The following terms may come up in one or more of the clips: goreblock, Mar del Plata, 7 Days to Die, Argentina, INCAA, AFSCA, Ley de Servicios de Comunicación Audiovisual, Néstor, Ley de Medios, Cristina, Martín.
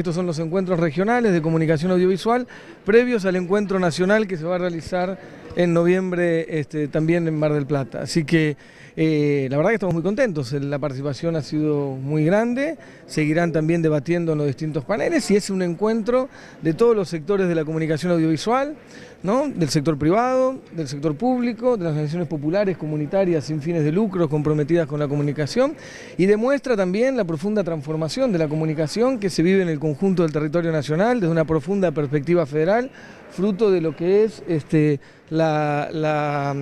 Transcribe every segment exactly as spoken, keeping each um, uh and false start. Estos son los encuentros regionales de comunicación audiovisual previos al encuentro nacional que se va a realizar en noviembre este, también en Mar del Plata. Así que eh, la verdad que estamos muy contentos, la participación ha sido muy grande, seguirán también debatiendo en los distintos paneles y es un encuentro de todos los sectores de la comunicación audiovisual, ¿no? Del sector privado, del sector público, de las organizaciones populares, comunitarias, sin fines de lucro, comprometidas con la comunicación y demuestra también la profunda transformación de la comunicación que se vive en el conjunto del territorio nacional, desde una profunda perspectiva federal, fruto de lo que es este, la, la,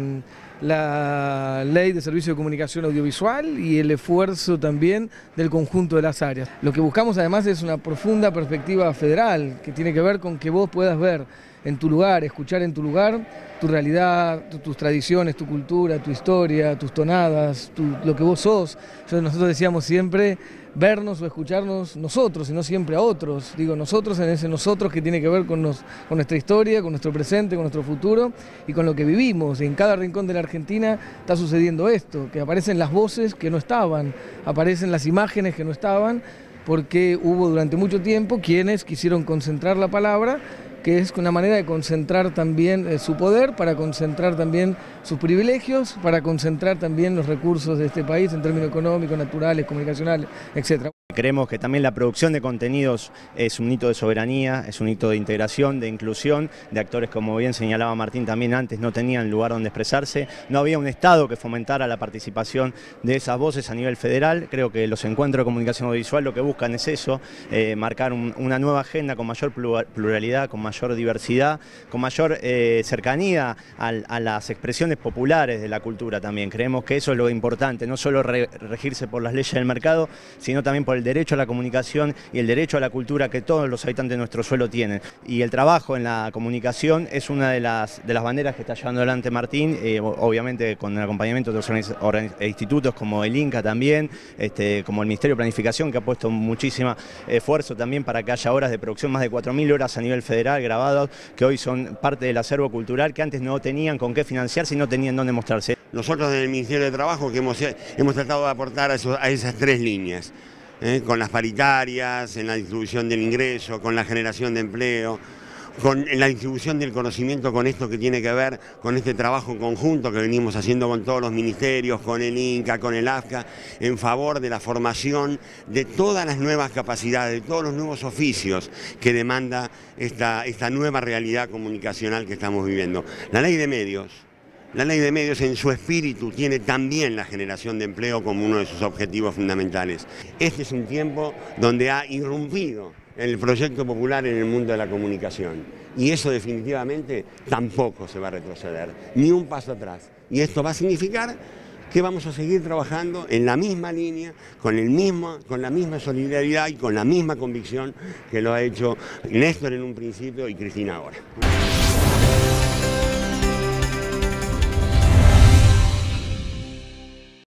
la Ley de Servicios de Comunicación Audiovisual y el esfuerzo también del conjunto de las áreas. Lo que buscamos además es una profunda perspectiva federal, que tiene que ver con que vos puedas ver en tu lugar, escuchar en tu lugar, tu realidad, tu, tus tradiciones, tu cultura, tu historia, tus tonadas, tu, lo que vos sos. Yo, nosotros decíamos siempre vernos o escucharnos nosotros y no siempre a otros. Digo, nosotros en ese nosotros que tiene que ver con, nos, con nuestra historia, con nuestro presente, con nuestro futuro y con lo que vivimos. En cada rincón de la Argentina está sucediendo esto, que aparecen las voces que no estaban, aparecen las imágenes que no estaban, porque hubo durante mucho tiempo quienes quisieron concentrar la palabra, que es una manera de concentrar también eh, su poder, para concentrar también sus privilegios, para concentrar también los recursos de este país en términos económicos, naturales, comunicacionales, etcétera. Creemos que también la producción de contenidos es un hito de soberanía, es un hito de integración, de inclusión, de actores como bien señalaba Martín también antes no tenían lugar donde expresarse, no había un Estado que fomentara la participación de esas voces a nivel federal. Creo que los encuentros de comunicación audiovisual lo que buscan es eso, eh, marcar un, una nueva agenda con mayor pluralidad, con mayor diversidad, con mayor eh, cercanía a, a las expresiones populares de la cultura también. Creemos que eso es lo importante, no solo re, regirse por las leyes del mercado, sino también por el derecho a la comunicación y el derecho a la cultura que todos los habitantes de nuestro suelo tienen. Y el trabajo en la comunicación es una de las, de las banderas que está llevando adelante Martín, eh, obviamente con el acompañamiento de otros institutos como el INCAA también, este, como el Ministerio de Planificación, que ha puesto muchísimo esfuerzo también para que haya horas de producción, más de cuatro mil horas a nivel federal grabadas, que hoy son parte del acervo cultural, que antes no tenían con qué financiarse y no tenían dónde mostrarse. Nosotros del Ministerio de Trabajo que hemos, hemos tratado de aportar a, esos, a esas tres líneas. Eh, con las paritarias, en la distribución del ingreso, con la generación de empleo, con en la distribución del conocimiento, con esto que tiene que ver con este trabajo en conjunto que venimos haciendo con todos los ministerios, con el INCAA, con el AFSCA, en favor de la formación de todas las nuevas capacidades, de todos los nuevos oficios que demanda esta, esta nueva realidad comunicacional que estamos viviendo. La Ley de Medios. La Ley de Medios en su espíritu tiene también la generación de empleo como uno de sus objetivos fundamentales. Este es un tiempo donde ha irrumpido el proyecto popular en el mundo de la comunicación y eso definitivamente tampoco se va a retroceder, ni un paso atrás. Y esto va a significar que vamos a seguir trabajando en la misma línea, con, el mismo, con la misma solidaridad y con la misma convicción que lo ha hecho Néstor en un principio y Cristina ahora.